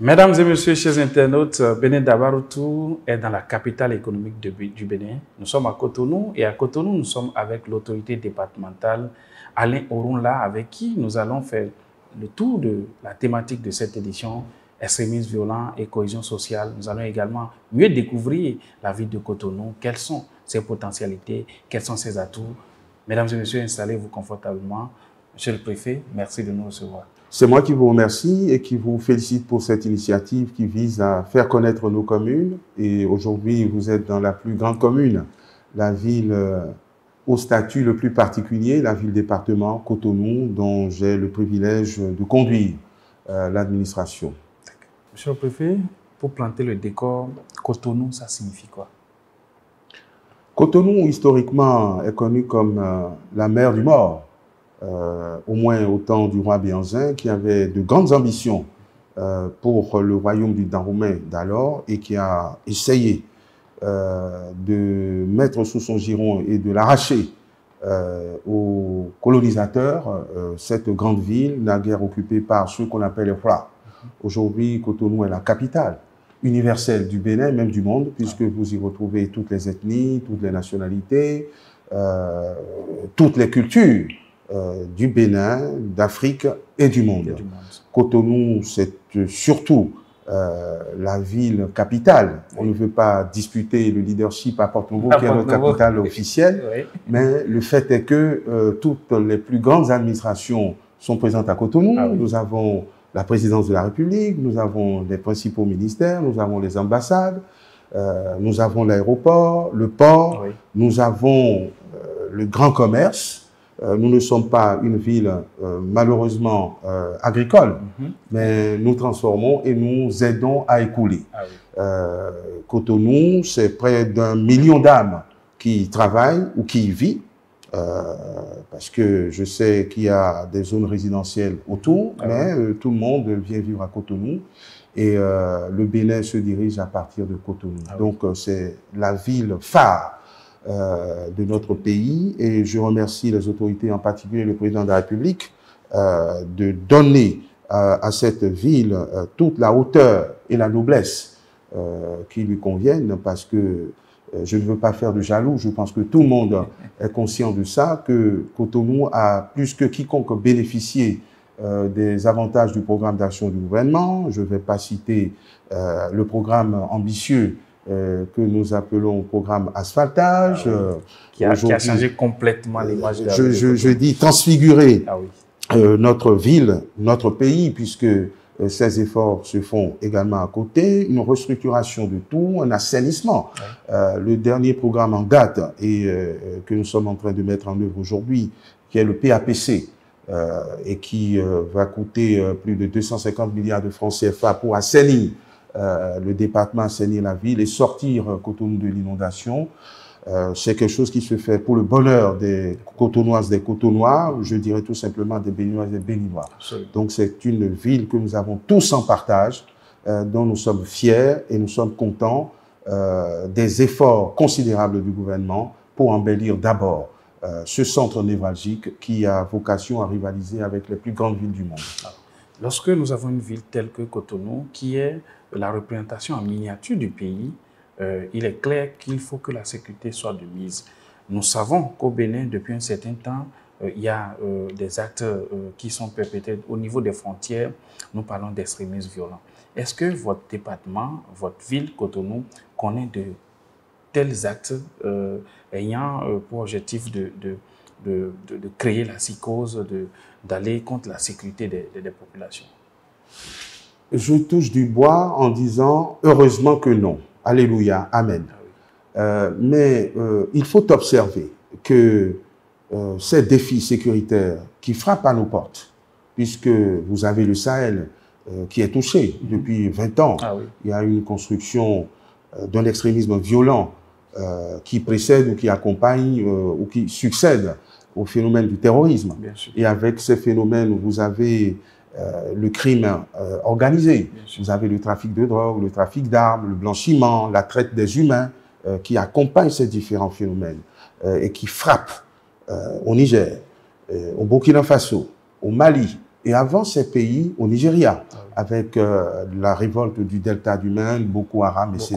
Mesdames et messieurs, chers internautes, Bénin Dabarutu est dans la capitale économique du Bénin. Nous sommes à Cotonou et à Cotonou, nous sommes avec l'autorité départementale Alain Auronla, avec qui nous allons faire le tour de la thématique de cette édition, extrémisme violent et cohésion sociale. Nous allons également mieux découvrir la ville de Cotonou, quelles sont ses potentialités, quels sont ses atouts. Mesdames et messieurs, installez-vous confortablement. Monsieur le préfet, merci de nous recevoir. C'est moi qui vous remercie et qui vous félicite pour cette initiative qui vise à faire connaître nos communes. Et aujourd'hui, vous êtes dans la plus grande commune, la ville au statut le plus particulier, la ville-département Cotonou, dont j'ai le privilège de conduire l'administration. Monsieur le préfet, pour planter le décor, Cotonou, ça signifie quoi? Cotonou, historiquement, est connu comme la mer du mort. Au moins au temps du roi Béhanzin, qui avait de grandes ambitions pour le royaume du Dahomey d'alors et qui a essayé de mettre sous son giron et de l'arracher aux colonisateurs, cette grande ville naguère occupée par ceux qu'on appelle les rois. Aujourd'hui, Cotonou est la capitale universelle du Bénin, même du monde, puisque vous y retrouvez toutes les ethnies, toutes les nationalités, toutes les cultures. Du Bénin, d'Afrique et du monde. Cotonou, c'est surtout la ville capitale. Oui. On ne veut pas disputer le leadership à Porto Novo, qui est notre capitale officielle, oui. Mais le fait est que toutes les plus grandes administrations sont présentes à Cotonou. Ah, oui. Nous avons la présidence de la République, nous avons les principaux ministères, nous avons les ambassades, nous avons l'aéroport, le port, oui. Nous avons le grand commerce. Nous ne sommes pas une ville, malheureusement, agricole, mais nous transformons et nous aidons à écouler. Ah oui. Cotonou, c'est près d'1 million d'âmes qui y travaillent ou qui y vivent, parce que je sais qu'il y a des zones résidentielles autour, ah mais oui. Tout le monde vient vivre à Cotonou et le Bénin se dirige à partir de Cotonou. Ah donc, oui. C'est la ville phare de notre pays et je remercie les autorités, en particulier le président de la République, de donner à cette ville toute la hauteur et la noblesse qui lui conviennent parce que je ne veux pas faire de jaloux, je pense que tout le monde est conscient de ça, que Cotonou a plus que quiconque bénéficié des avantages du programme d'action du gouvernement. Je ne vais pas citer le programme ambitieux que nous appelons programme asphaltage. Ah oui. qui a changé complètement l'image de la ville. Je dis transfigurer ah oui. Notre ville, notre pays, puisque ces efforts se font également à côté, une restructuration de tout, un assainissement. Ah. Le dernier programme en date et que nous sommes en train de mettre en œuvre aujourd'hui, qui est le PAPC, et qui va coûter plus de 250 milliards de francs CFA pour assainir le département, assainir la ville et sortir Cotonou de l'inondation. C'est quelque chose qui se fait pour le bonheur des Cotonoises, des Cotonois, je dirais tout simplement des Béninoises et des Béninois. Absolument. Donc c'est une ville que nous avons tous en partage, dont nous sommes fiers et nous sommes contents des efforts considérables du gouvernement pour embellir d'abord ce centre névralgique qui a vocation à rivaliser avec les plus grandes villes du monde. Lorsque nous avons une ville telle que Cotonou, qui est la représentation en miniature du pays, il est clair qu'il faut que la sécurité soit de mise. Nous savons qu'au Bénin, depuis un certain temps, il y a des actes qui sont perpétrés au niveau des frontières. Nous parlons d'extrémistes violents. Est-ce que votre département, votre ville, Cotonou, connaît de tels actes ayant pour objectif de créer la psychose, d'aller contre la sécurité des populations? Je touche du bois en disant heureusement que non. Alléluia, amen. Mais il faut observer que ces défis sécuritaires qui frappent à nos portes, puisque vous avez le Sahel qui est touché depuis 20 ans, ah oui. Il y a une construction d'un extrémisme violent qui précède ou qui accompagne ou qui succède au phénomène du terrorisme. Et avec ces phénomènes, vous avez le crime organisé, vous avez le trafic de drogue, le trafic d'armes, le blanchiment, la traite des humains qui accompagnent ces différents phénomènes et qui frappent au Niger, au Burkina Faso, au Mali Et avant ces pays, au Nigeria, avec la révolte du Delta du Niger, Boko Haram, etc.,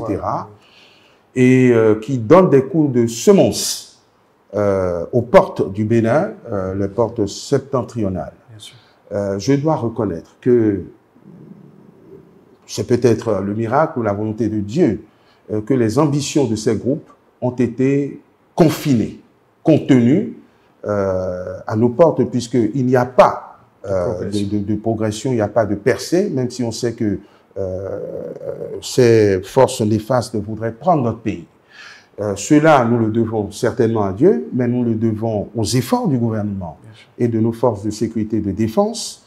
et qui donne des coups de semonce aux portes du Bénin, les portes septentrionales. Je dois reconnaître que c'est peut-être le miracle ou la volonté de Dieu que les ambitions de ces groupes ont été confinées, contenues à nos portes, puisqu'il n'y a pas de progression, il n'y a pas de percée, même si on sait que ces forces néfastes voudraient prendre notre pays. Cela, nous le devons certainement à Dieu, mais nous le devons aux efforts du gouvernement et de nos forces de sécurité et de défense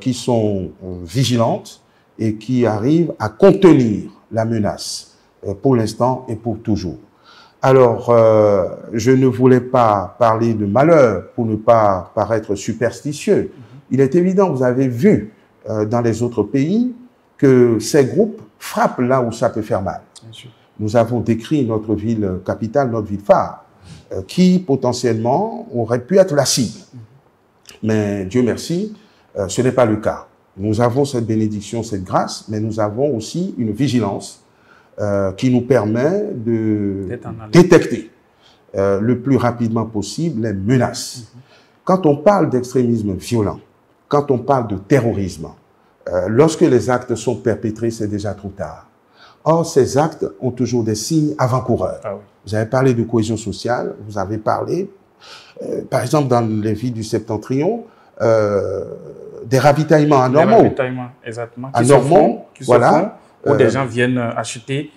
qui sont vigilantes et qui arrivent à contenir la menace pour l'instant et pour toujours. Alors, je ne voulais pas parler de malheur pour ne pas paraître superstitieux. Il est évident, vous avez vu dans les autres pays, que ces groupes frappent là où ça peut faire mal. Bien sûr. Nous avons décrit notre ville capitale, notre ville phare, qui potentiellement aurait pu être la cible. Mais Dieu merci, ce n'est pas le cas. Nous avons cette bénédiction, cette grâce, mais nous avons aussi une vigilance qui nous permet de détecter le plus rapidement possible les menaces. Quand on parle d'extrémisme violent, quand on parle de terrorisme, lorsque les actes sont perpétrés, c'est déjà trop tard. Or, ces actes ont toujours des signes avant-coureurs. Ah oui. Vous avez parlé de cohésion sociale, vous avez parlé, par exemple, dans les villes du Septentrion, des ravitaillements anormaux. Des ravitaillements, exactement. Anormaux, voilà. Où des gens viennent acheter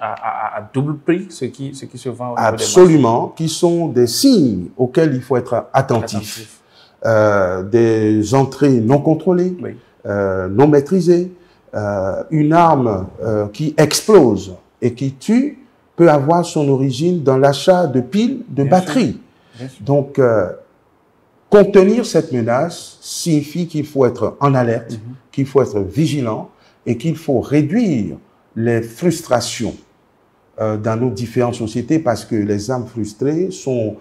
à double prix ce qui se vend. Absolument, qui sont des signes auxquels il faut être attentif. Des entrées non contrôlées, oui. Non maîtrisées. Une arme qui explose et qui tue peut avoir son origine dans l'achat de piles de batteries. Donc, contenir cette menace signifie qu'il faut être en alerte, qu'il faut être vigilant et qu'il faut réduire les frustrations dans nos différentes sociétés parce que les âmes frustrées sont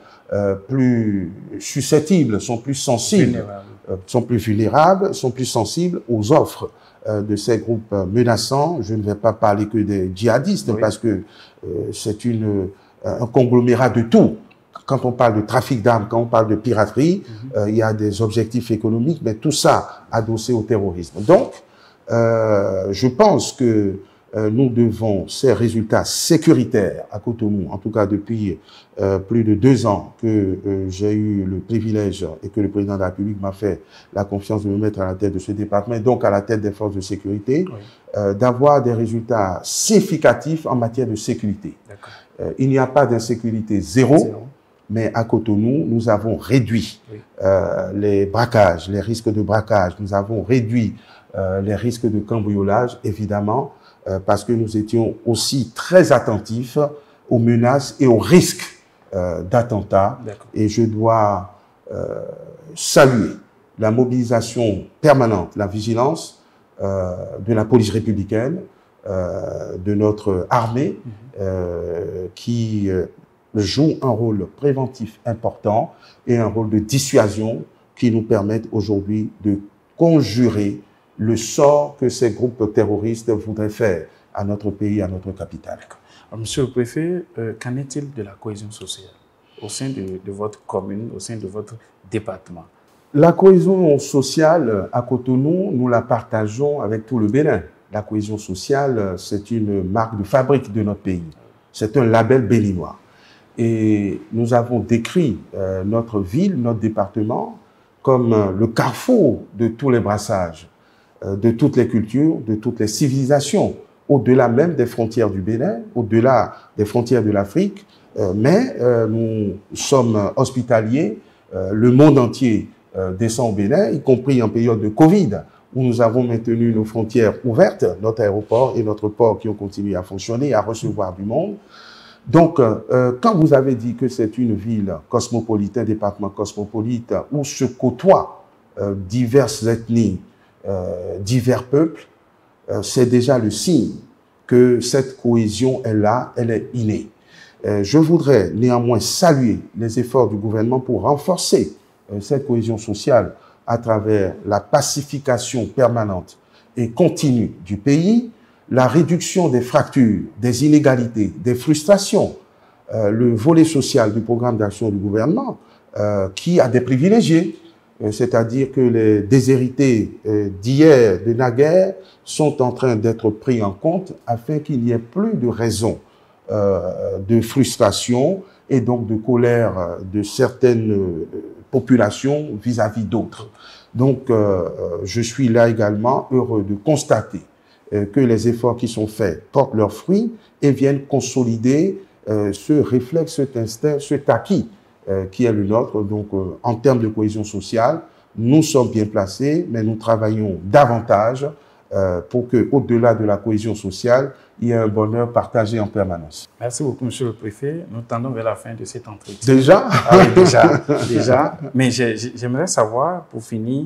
plus susceptibles, sont plus sensibles, sont plus sensibles aux offres de ces groupes menaçants. Je ne vais pas parler que des djihadistes, oui. Parce que c'est un conglomérat de tout. Quand on parle de trafic d'armes, quand on parle de piraterie, il y a des objectifs économiques, mais tout ça adossé au terrorisme. Donc, je pense que nous devons ces résultats sécuritaires à Cotonou, en tout cas depuis plus de 2 ans que j'ai eu le privilège et que le président de la République m'a fait la confiance de me mettre à la tête de ce département, et donc à la tête des forces de sécurité, oui. D'avoir des résultats significatifs en matière de sécurité. Il n'y a pas d'insécurité zéro, mais à Cotonou, nous avons réduit les braquages, les risques de braquage, nous avons réduit les risques de cambriolage, évidemment, parce que nous étions aussi très attentifs aux menaces et aux risques d'attentats. Et je dois saluer la mobilisation permanente, la vigilance de la police républicaine, de notre armée, qui joue un rôle préventif important et un rôle de dissuasion qui nous permettent aujourd'hui de conjurer le sort que ces groupes terroristes voudraient faire à notre pays, à notre capitale. Monsieur le Préfet, qu'en est-il de la cohésion sociale au sein de votre commune, au sein de votre département? La cohésion sociale à Cotonou, nous la partageons avec tout le Bénin. La cohésion sociale, c'est une marque de fabrique de notre pays. C'est un label béninois. Et nous avons décrit notre ville, notre département, comme le carrefour de tous les brassages, de toutes les cultures, de toutes les civilisations, au-delà même des frontières du Bénin, au-delà des frontières de l'Afrique. Mais nous sommes hospitaliers, le monde entier descend au Bénin, y compris en période de Covid, où nous avons maintenu nos frontières ouvertes, notre aéroport et notre port qui ont continué à fonctionner, à recevoir du monde. Donc, quand vous avez dit que c'est une ville cosmopolite, un département cosmopolite, où se côtoient diverses ethnies, divers peuples, c'est déjà le signe que cette cohésion est là, elle est innée. Je voudrais néanmoins saluer les efforts du gouvernement pour renforcer cette cohésion sociale à travers la pacification permanente et continue du pays, la réduction des fractures, des inégalités, des frustrations, le volet social du programme d'action du gouvernement qui a des privilégiés, c'est-à-dire que les déshérités d'hier, de naguère, sont en train d'être pris en compte afin qu'il n'y ait plus de raison de frustration et donc de colère de certaines populations vis-à-vis d'autres. Donc, je suis là également heureux de constater que les efforts qui sont faits portent leurs fruits et viennent consolider ce réflexe, cet instinct, cet acquis qui est le nôtre. Donc, en termes de cohésion sociale, nous sommes bien placés, mais nous travaillons davantage pour que, au-delà de la cohésion sociale, il y ait un bonheur partagé en permanence. Merci beaucoup, Monsieur le Préfet. Nous tendons vers la fin de cet entretien. Déjà? Ah oui, déjà. Mais j'aimerais savoir, pour finir,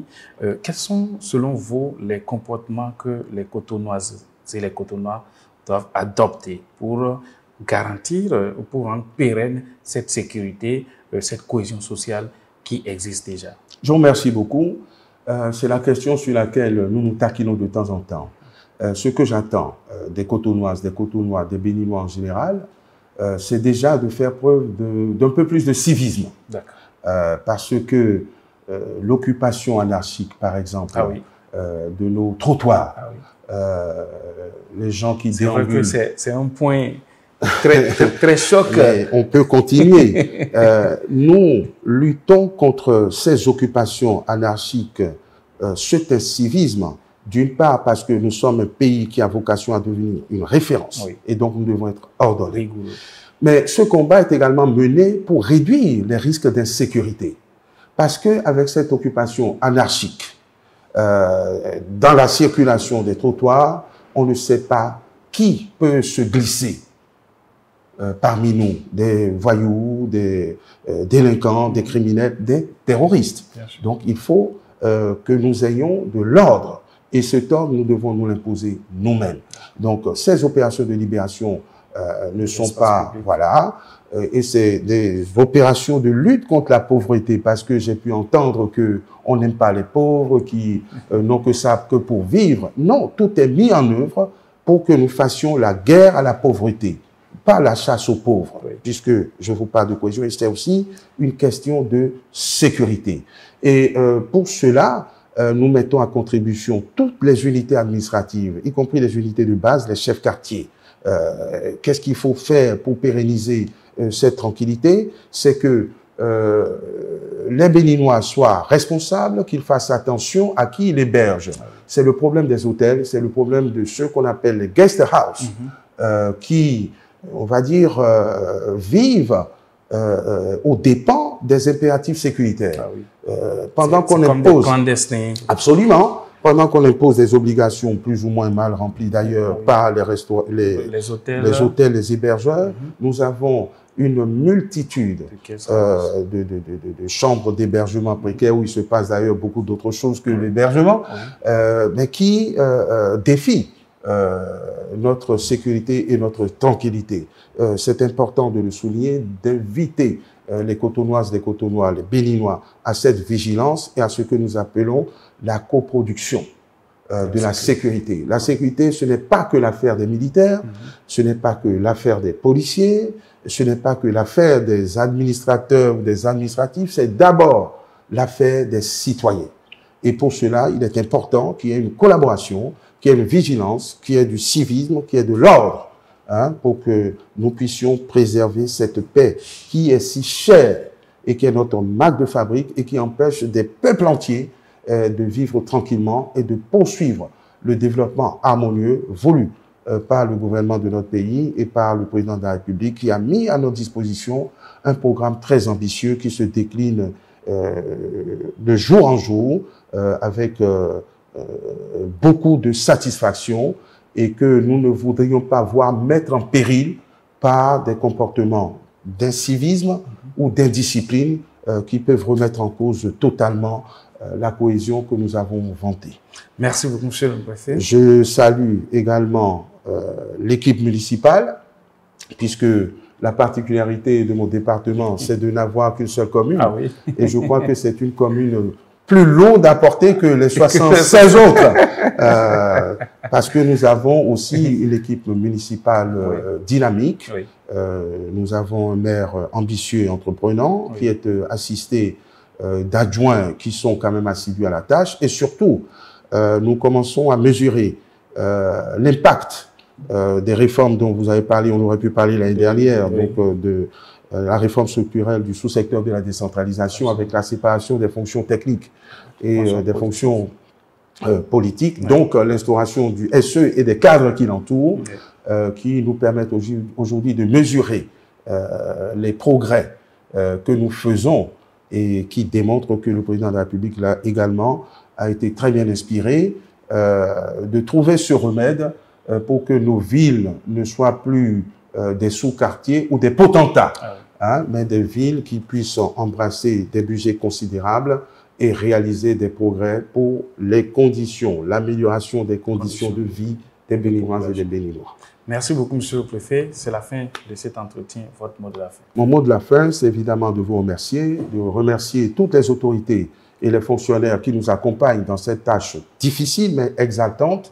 quels sont, selon vous, les comportements que les Cotonoises et les Cotonois doivent adopter pour garantir, pour rendre pérenne cette sécurité, cette cohésion sociale qui existe déjà? Je vous remercie beaucoup. C'est la question sur laquelle nous nous taquinons de temps en temps. Ce que j'attends des Cotonoises, des Cotonois, des Béninois en général, c'est déjà de faire preuve d'un peu plus de civisme. Parce que l'occupation anarchique, par exemple, de nos trottoirs, les gens qui déambulent... C'est un point très, très choc. Mais on peut continuer. Nous luttons contre ces occupations anarchiques, ce civisme. D'une part, parce que nous sommes un pays qui a vocation à devenir une référence. Et donc, nous devons être ordonnés. Mais ce combat est également mené pour réduire les risques d'insécurité. Parce qu'avec cette occupation anarchique, dans la circulation des trottoirs, on ne sait pas qui peut se glisser parmi nous. Des voyous, des délinquants, des criminels, des terroristes. Donc, il faut que nous ayons de l'ordre. Et cet ordre, nous devons nous l'imposer nous-mêmes. Donc, ces opérations de libération ne sont pas... Public. Voilà. Et c'est des opérations de lutte contre la pauvreté, parce que j'ai pu entendre qu'on n'aime pas les pauvres, qui n'ont que ça que pour vivre. Non, tout est mis en œuvre pour que nous fassions la guerre à la pauvreté, pas la chasse aux pauvres, puisque je vous parle de cohésion, et c'est aussi une question de sécurité. Et pour cela... nous mettons à contribution toutes les unités administratives, y compris les unités de base, les chefs quartiers. Qu'est-ce qu'il faut faire pour pérenniser cette tranquillité? C'est que les Béninois soient responsables, qu'ils fassent attention à qui ils hébergent. C'est le problème des hôtels, c'est le problème de ceux qu'on appelle les guest house, qui, on va dire, vivent aux dépens des impératifs sécuritaires. Pendant qu'on impose... Absolument. Pendant qu'on impose des obligations plus ou moins mal remplies d'ailleurs par les hôtels, les hébergeurs, nous avons une multitude de chambres d'hébergement précaires où il se passe d'ailleurs beaucoup d'autres choses que l'hébergement, mais qui défient notre sécurité et notre tranquillité. C'est important de le souligner, d'inviter les Cotonoises, les Cotonois, les Béninois à cette vigilance et à ce que nous appelons la coproduction de la sécurité. La sécurité, ce n'est pas que l'affaire des militaires, ce n'est pas que l'affaire des policiers, ce n'est pas que l'affaire des administrateurs ou des administratifs, c'est d'abord l'affaire des citoyens. Et pour cela, il est important qu'il y ait une collaboration, qu'il y ait une vigilance, qu'il y ait du civisme, qu'il y ait de l'ordre, hein, pour que nous puissions préserver cette paix qui est si chère et qui est notre marque de fabrique et qui empêche des peuples entiers de vivre tranquillement et de poursuivre le développement harmonieux voulu par le gouvernement de notre pays et par le président de la République, qui a mis à notre disposition un programme très ambitieux qui se décline de jour en jour avec beaucoup de satisfaction et que nous ne voudrions pas voir mettre en péril par des comportements d'incivisme ou d'indiscipline qui peuvent remettre en cause totalement la cohésion que nous avons vantée. Merci beaucoup, Monsieur le Préfet. Je salue également l'équipe municipale, puisque la particularité de mon département, c'est de n'avoir qu'une seule commune. Et je crois que c'est une commune plus long à porter que les 76 autres. Parce que nous avons aussi l'équipe municipale dynamique. Oui. Nous avons un maire ambitieux et entreprenant qui est assisté d'adjoints qui sont quand même assidus à la tâche. Et surtout, nous commençons à mesurer l'impact des réformes dont vous avez parlé, on aurait pu parler l'année dernière, donc de la réforme structurelle du sous-secteur de la décentralisation avec la séparation des fonctions techniques et des fonctions politiques, donc l'instauration du SE et des cadres qui l'entourent, qui nous permettent aujourd'hui de mesurer les progrès que nous faisons et qui démontrent que le président de la République, là également, a été très bien inspiré de trouver ce remède pour que nos villes ne soient plus des sous-quartiers ou des potentats, mais des villes qui puissent embrasser des budgets considérables et réaliser des progrès pour les conditions, l'amélioration des conditions de vie des Béninoises et des Béninois. Merci beaucoup, monsieur le préfet. C'est la fin de cet entretien. Votre mot de la fin. Mon mot de la fin, c'est évidemment de vous remercier, de remercier toutes les autorités et les fonctionnaires qui nous accompagnent dans cette tâche difficile mais exaltante,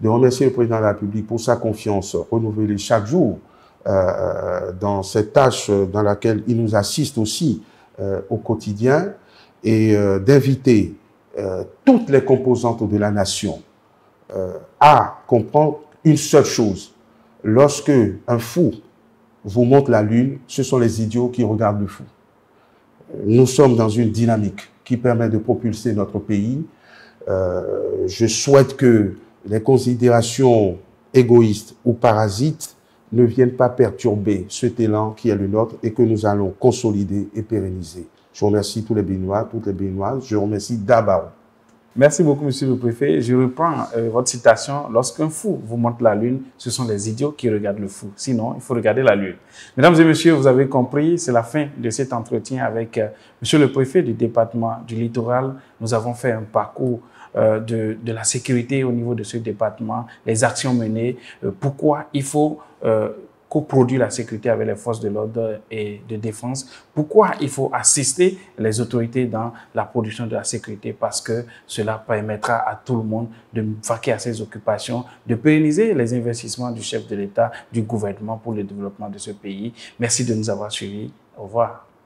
de remercier le président de la République pour sa confiance renouvelée chaque jour dans cette tâche dans laquelle il nous assiste aussi au quotidien, et d'inviter toutes les composantes de la nation à comprendre une seule chose. Lorsque un fou vous montre la lune, ce sont les idiots qui regardent le fou. Nous sommes dans une dynamique qui permet de propulser notre pays. Je souhaite que les considérations égoïstes ou parasites ne viennent pas perturber cet élan qui est le nôtre et que nous allons consolider et pérenniser. Je remercie tous les Béninois, toutes les Béninoises. Je remercie Dabarou. Merci beaucoup, monsieur le préfet. Je reprends votre citation. Lorsqu'un fou vous montre la lune, ce sont les idiots qui regardent le fou. Sinon, il faut regarder la lune. Mesdames et messieurs, vous avez compris, c'est la fin de cet entretien avec monsieur le préfet du département du littoral. Nous avons fait un parcours de la sécurité au niveau de ce département, les actions menées, pourquoi il faut coproduire la sécurité avec les forces de l'ordre et de défense, pourquoi il faut assister les autorités dans la production de la sécurité, parce que cela permettra à tout le monde de vaquer à ses occupations, de pérenniser les investissements du chef de l'État, du gouvernement pour le développement de ce pays. Merci de nous avoir suivis. Au revoir.